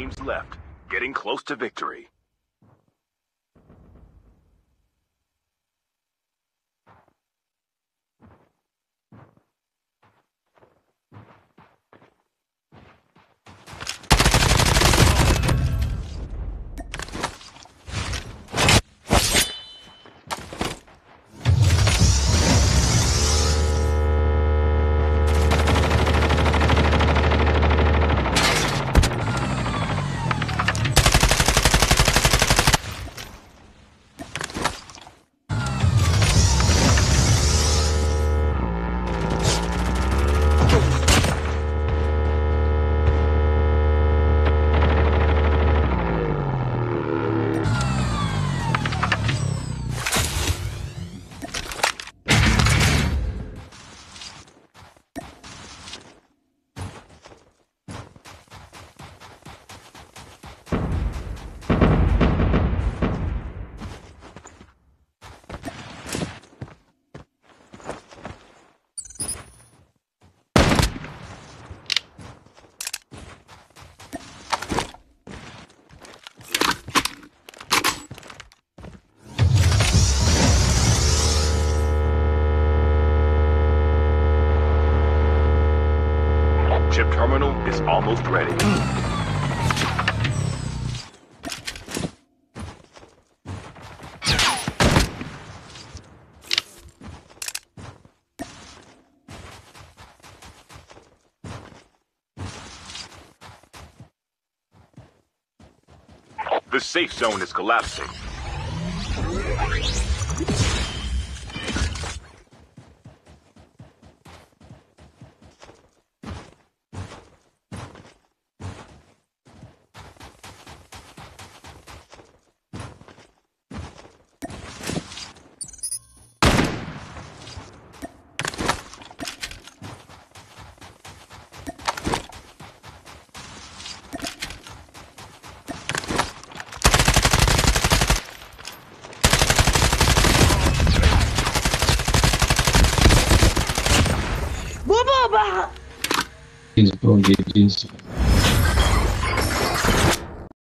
teams left, getting close to victory. Ship terminal is almost ready. The safe zone is collapsing. He's going to get this.